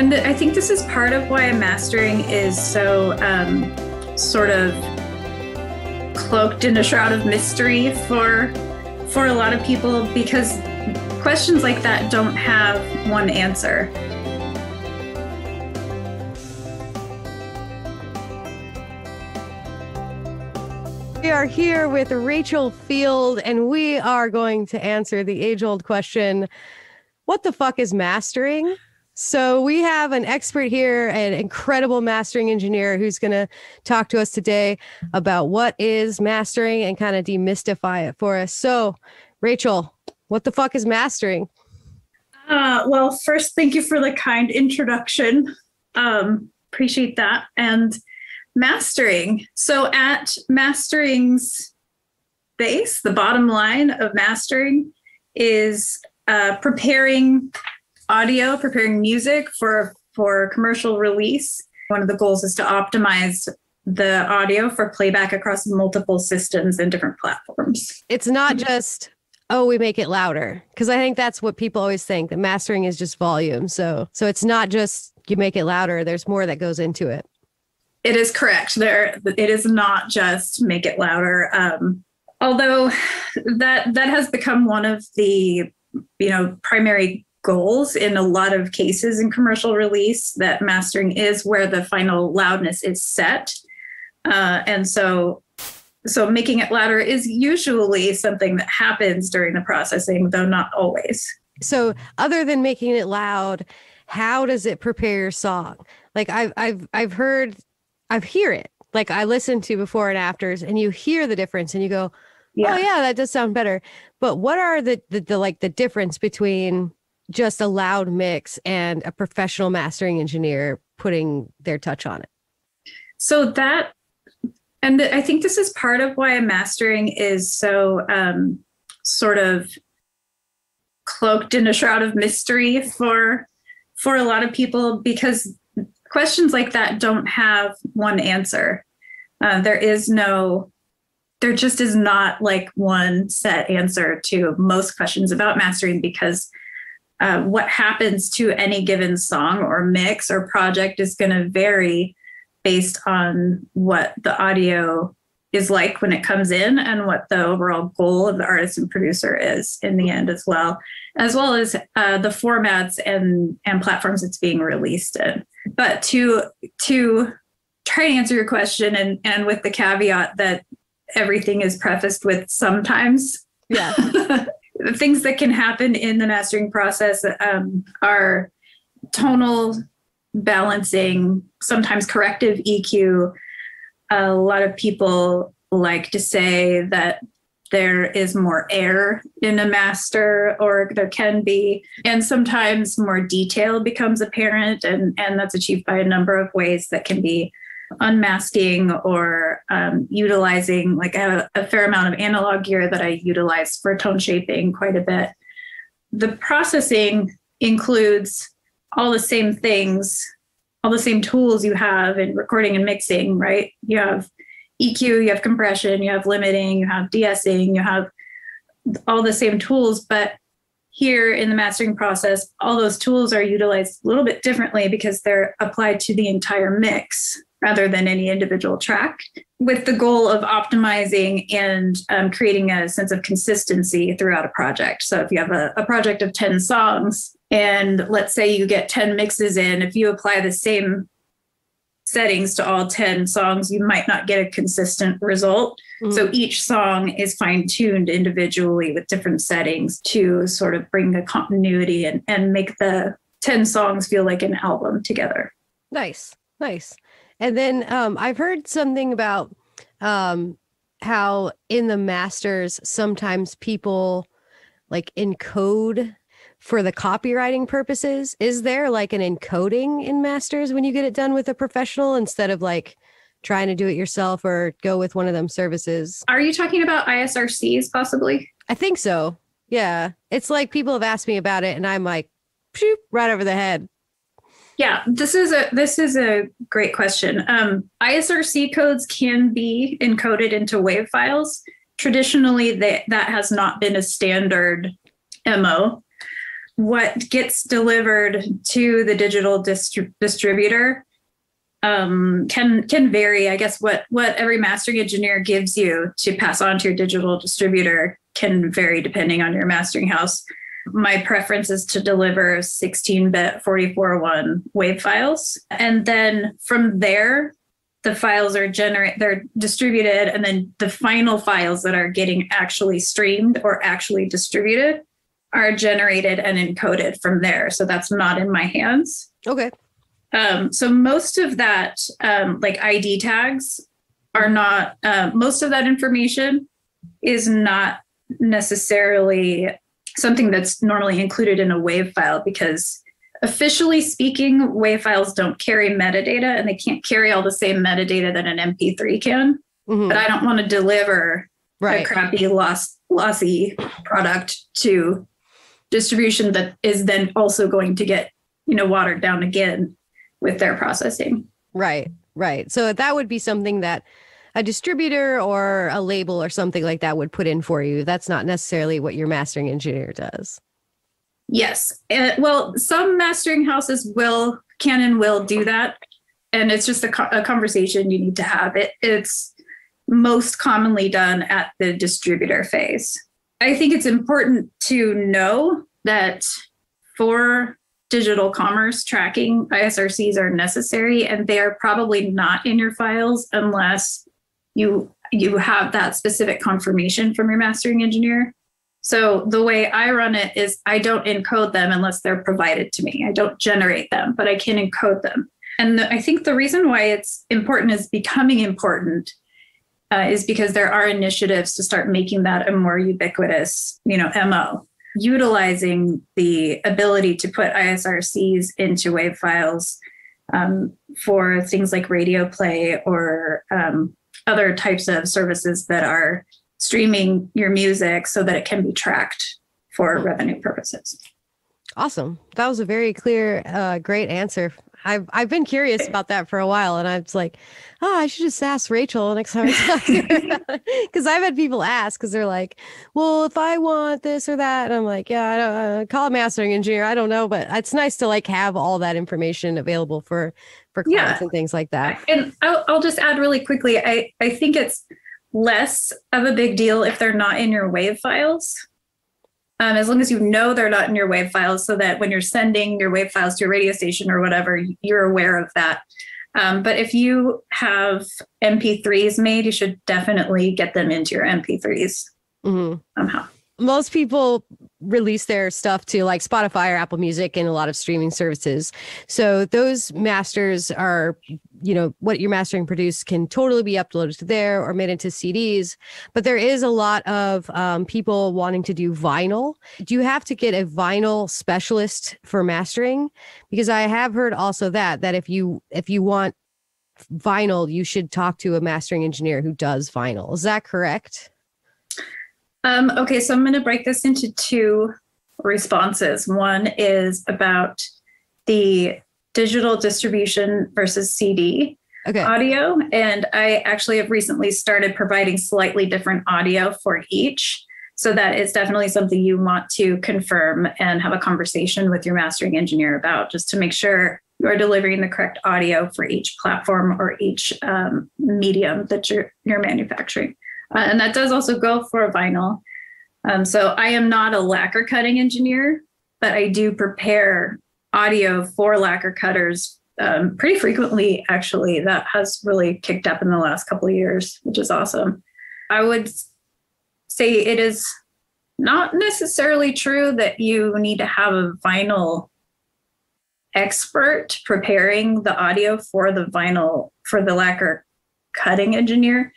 And I think this is part of why mastering is so sort of cloaked in a shroud of mystery for a lot of people, because questions like that don't have one answer. We are here with Rachel Field, and we are going to answer the age-old question, what the fuck is mastering? So we have an expert here, an incredible mastering engineer who's going to talk to us today about what is mastering and kind of demystify it for us. So, Rachel, what the fuck is mastering? Well, first, thank you for the kind introduction. Appreciate that. And mastering. So at mastering's base, the bottom line of mastering is preparing audio, preparing music for commercial release. One of the goals is to optimize the audio for playback across multiple systems and different platforms. It's not just, oh, we make it louder. Because I think that's what people always think, that mastering is just volume. So it's not just you make it louder. There's more that goes into it. It is correct. It is not just make it louder. Although that has become one of the, primary goals in a lot of cases in commercial release, that mastering is where the final loudness is set. And so making it louder is usually something that happens during the processing, though not always. So other than making it loud, how does it prepare your song? Like I've heard, I hear it, like I listen to before and afters, and you hear the difference and you go, yeah. Oh yeah, that does sound better. But what are the difference between just a loud mix and a professional mastering engineer putting their touch on it? So that, and I think this is part of why mastering is so sort of cloaked in a shroud of mystery for a lot of people, because questions like that don't have one answer. There just is not like one set answer to most questions about mastering, because what happens to any given song or mix or project is going to vary based on what the audio is like when it comes in and what the overall goal of the artist and producer is in the end, as well as the formats and platforms it's being released in. But to try to answer your question, and with the caveat that everything is prefaced with sometimes. Yeah. The things that can happen in the mastering process are tonal balancing, sometimes corrective EQ. A lot of people like to say that there is more air in a master, or there can be, and sometimes more detail becomes apparent, and that's achieved by a number of ways that can be unmasking or utilizing, like I have a fair amount of analog gear that I utilize for tone shaping quite a bit. The processing includes all the same things, all the same tools you have in recording and mixing, right? You have EQ, you have compression, you have limiting, you have de-essing, you have all the same tools, but here in the mastering process, all those tools are utilized a little bit differently because they're applied to the entire mix rather than any individual track, with the goal of optimizing and creating a sense of consistency throughout a project. So if you have a project of 10 songs, and let's say you get 10 mixes in, if you apply the same settings to all 10 songs, you might not get a consistent result. Mm-hmm. So each song is fine-tuned individually with different settings to sort of bring the continuity and make the 10 songs feel like an album together. Nice. And then I've heard something about how in the masters, sometimes people like encode for the copywriting purposes. Is there like an encoding in masters when you get it done with a professional instead of like trying to do it yourself or go with one of them services? Are you talking about ISRCs possibly? I think so. Yeah. It's like people have asked me about it and I'm like, phew, right over the head. Yeah, this is a great question. ISRC codes can be encoded into WAV files. Traditionally, that has not been a standard MO. what gets delivered to the digital distributor can vary. I guess what every mastering engineer gives you to pass on to your digital distributor can vary depending on your mastering house. My preference is to deliver 16-bit 441 WAV files. And then from there, the files are they're distributed, and then the final files that are getting actually streamed or actually distributed are generated and encoded from there. So that's not in my hands. Okay. So most of that, like ID tags are not, most of that information is not necessarily something that's normally included in a WAV file, because officially speaking, WAV files don't carry metadata, and they can't carry all the same metadata that an MP3 can. Mm-hmm. But I don't want to deliver a crappy, lossy product to distribution that is then also going to get, watered down again with their processing. Right. So that would be something that a distributor or a label or something like that would put in for you. That's not necessarily what your mastering engineer does. Yes. Well, some mastering houses can and will do that. And it's just a conversation you need to have. It's most commonly done at the distributor phase. I think it's important to know that for digital commerce tracking, ISRCs are necessary, and they are probably not in your files unless you have that specific confirmation from your mastering engineer. So the way I run it is I don't encode them unless they're provided to me. I don't generate them, but I can encode them. And I think the reason why it's important is becoming important is because there are initiatives to start making that a more ubiquitous, MO. Utilizing the ability to put ISRCs into WAV files for things like radio play or other types of services that are streaming your music so that it can be tracked for revenue purposes. Awesome. That was a very clear, great answer. I've been curious about that for a while, and I was like, I should just ask Rachel next time I talk to her. Because I've had people ask, because they're like, well, if I want this or that, and I'm like, yeah, I don't call a mastering engineer. I don't know, but it's nice to have all that information available for clients and things like that. And I'll just add really quickly, I think it's less of a big deal if they're not in your WAV files. As long as they're not in your WAV files, so that when you're sending your WAV files to a radio station or whatever, you're aware of that. But if you have MP3s made, you should definitely get them into your MP3s somehow. Most people release their stuff to Spotify or Apple Music and a lot of streaming services. So those masters are, what you're mastering produced can totally be uploaded to there or made into CDs. But there is a lot of people wanting to do vinyl. Do you have to get a vinyl specialist for mastering? Because I have heard also that if you want vinyl, you should talk to a mastering engineer who does vinyl. Is that correct? Okay, so I'm going to break this into two responses. One is about the digital distribution versus CD audio. And I actually have recently started providing slightly different audio for each. So that is definitely something you want to confirm and have a conversation with your mastering engineer about, just to make sure you're delivering the correct audio for each platform or each medium that you're manufacturing. And that does also go for vinyl. So I am not a lacquer cutting engineer, but I do prepare audio for lacquer cutters pretty frequently, actually. That has really kicked up in the last couple of years, which is awesome. I would say it is not necessarily true that you need to have a vinyl expert preparing the audio for the vinyl, for the lacquer cutting engineer.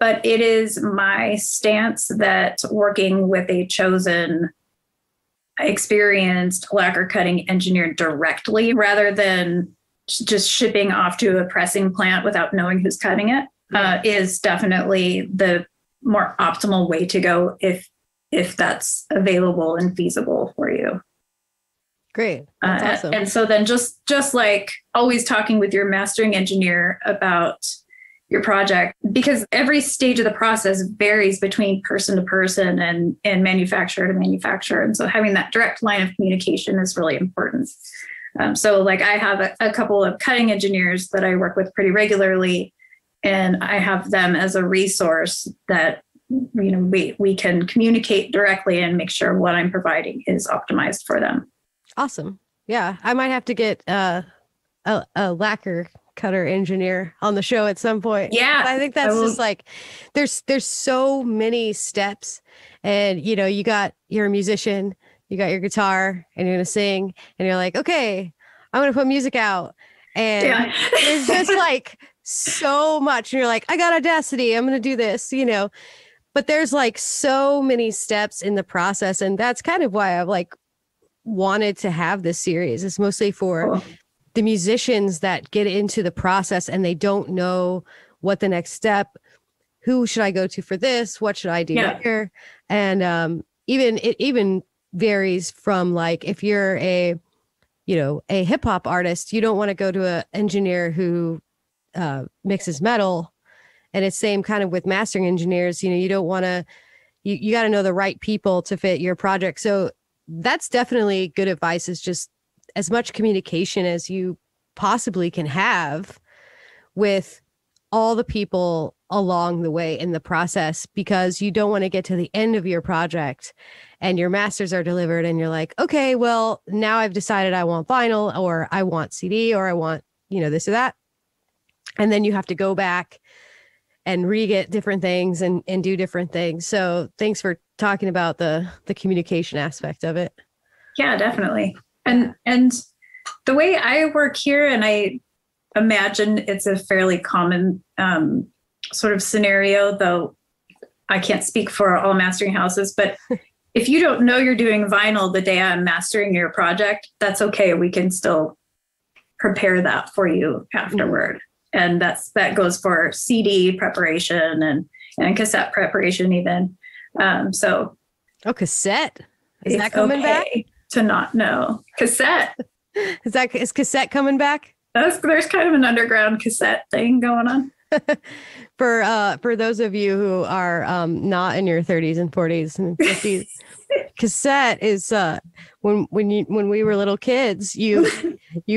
But it is my stance that working with a chosen, experienced lacquer cutting engineer directly, rather than just shipping off to a pressing plant without knowing who's cutting it, is definitely the more optimal way to go if that's available and feasible for you. Great. That's awesome. And so then just like always talking with your mastering engineer about your project, because every stage of the process varies between person to person and manufacturer to manufacturer. And so having that direct line of communication is really important. So like I have a couple of cutting engineers that I work with pretty regularly, and I have them as a resource that, you know, we can communicate directly and make sure what I'm providing is optimized for them. Awesome. Yeah. I might have to get a lacquer cutter engineer on the show at some point. Yeah. I think that's just like, there's so many steps, and, you know, you're a musician, you got your guitar, and you're going to sing, and you're like, okay, I'm going to put music out. And yeah. There's just like so much. And you're like, I got Audacity, I'm going to do this, you know, but there's like so many steps in the process. And that's kind of why I've like wanted to have this series. It's mostly for the musicians that get into the process and they don't know what the next step, who should I go to for this? What should I do here? And even varies from like, if you're a hip hop artist, you don't want to go to an engineer who mixes metal. And it's same kind of with mastering engineers, you know, you don't want to, you got to know the right people to fit your project. So that's definitely good advice, is just as much communication as you possibly can have with all the people along the way in the process, because you don't want to get to the end of your project and your masters are delivered and you're like, okay, well, now I've decided I want vinyl, or I want CD, or I want, you know, this or that. And then you have to go back and re-get different things and do different things. So thanks for talking about the communication aspect of it. Yeah, definitely. And the way I work here, and I imagine it's a fairly common sort of scenario, though I can't speak for all mastering houses, but if you don't know you're doing vinyl the day I'm mastering your project, that's okay. We can still prepare that for you afterward. Mm-hmm. And that goes for CD preparation and cassette preparation even. Cassette is that coming back? To not know cassette is cassette coming back? There's kind of an underground cassette thing going on. For those of you who are not in your 30s and 40s and 50s, cassette is when we were little kids, you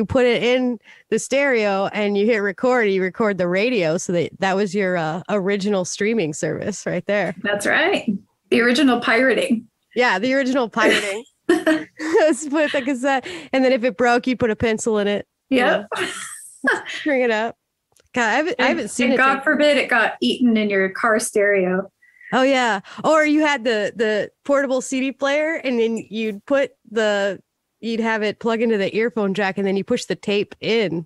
put it in the stereo and you hit record. You record the radio, so that was your original streaming service right there. That's right. The original pirating. Yeah, the original pirating. Let's put the cassette, and then if it broke, you put a pencil in it. Yep. Bring it up. God, I haven't seen it. God forbid it got eaten in your car stereo. Oh yeah. Or you had the portable CD player, and then you'd have it plug into the earphone jack, and then you push the tape in.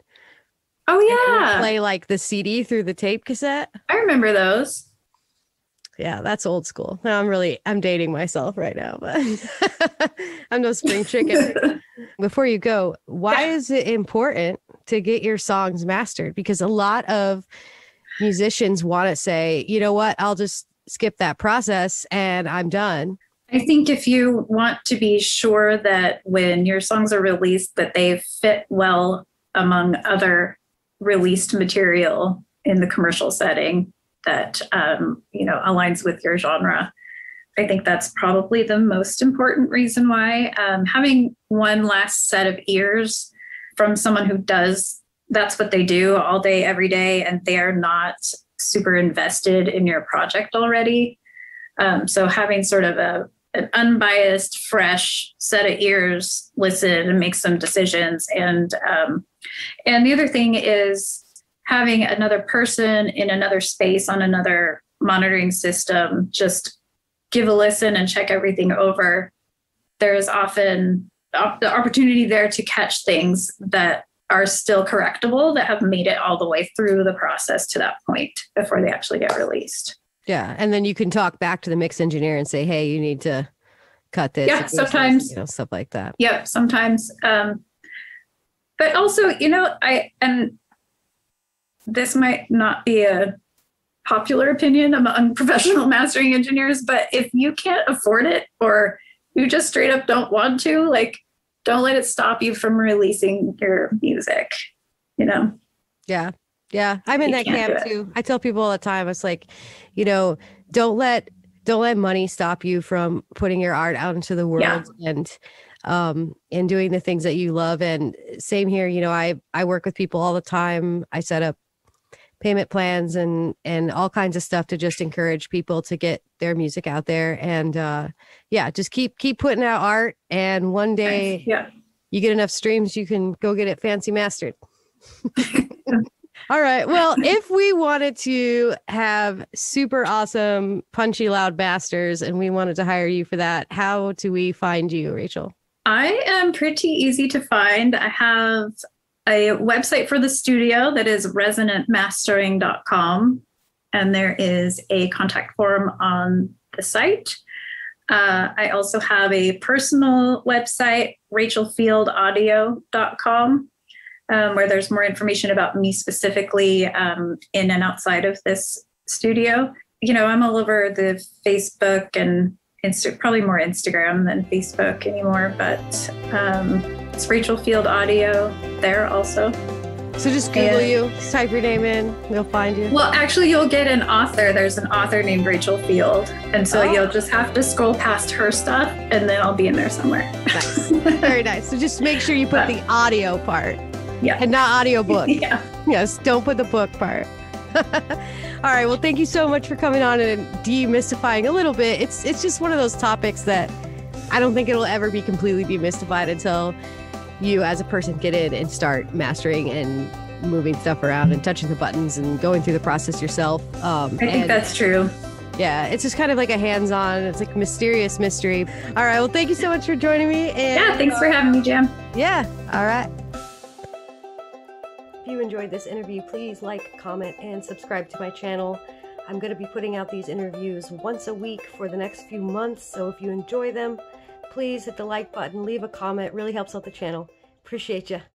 Oh yeah. Play like the CD through the tape cassette. I remember those. Yeah, that's old school. Now I'm dating myself right now, but I'm no spring chicken. Before you go, why is it important to get your songs mastered? Because a lot of musicians want to say, you know what, I'll just skip that process and I'm done. I think if you want to be sure that when your songs are released, that they fit well among other released material in the commercial setting that, aligns with your genre. I think that's probably the most important reason why. Having one last set of ears from someone who that's what they do all day, every day, and they are not super invested in your project already. So having sort of an unbiased, fresh set of ears listen and make some decisions. And the other thing is having another person in another space on another monitoring system, just give a listen and check everything over. There is often the opportunity there to catch things that are still correctable, that have made it all the way through the process to that point before they actually get released. Yeah. And then you can talk back to the mix engineer and say, hey, you need to cut this. Yeah, sometimes. You know, stuff like that. Yeah, sometimes. But also, you know, this might not be a popular opinion among professional mastering engineers, but if you can't afford it, or you just straight up don't want to, like, don't let it stop you from releasing your music, you know? Yeah. Yeah, I'm in that camp too. I tell people all the time, it's like, you know, don't let money stop you from putting your art out into the world and doing the things that you love. And same here, you know, I work with people all the time. I set up payment plans and all kinds of stuff to just encourage people to get their music out there. And just keep putting out art. And one day you get enough streams, you can go get it fancy mastered. All right. Well, if we wanted to have super awesome, punchy, loud masters and we wanted to hire you for that, how do we find you, Rachel? I am pretty easy to find. I have a website for the studio that is resonantmastering.com. And there is a contact form on the site. I also have a personal website, rachelfieldaudio.com. Where there's more information about me specifically in and outside of this studio. You know, I'm all over the Facebook and probably more Instagram than Facebook anymore, but it's Rachel Field Audio there also. So just Google just type your name in, we'll find you. Well, actually you'll get an author. There's an author named Rachel Field. And so you'll just have to scroll past her stuff and then I'll be in there somewhere. Nice. Very nice. So just make sure you put the audio part. Yeah. And not audiobook. Yeah. Yes. Don't put the book part. All right. Well, thank you so much for coming on and demystifying a little bit. It's just one of those topics that I don't think it'll ever be completely demystified until you as a person get in and start mastering and moving stuff around and touching the buttons and going through the process yourself. I think that's true. Yeah. It's just kind of like a hands-on. It's like mysterious mystery. All right. Well, thank you so much for joining me. And, thanks for having me, Jam. Yeah. All right. If you enjoyed this interview, please like, comment, and subscribe to my channel. I'm going to be putting out these interviews once a week for the next few months, so if you enjoy them, please hit the like button, leave a comment, really helps out the channel. Appreciate ya.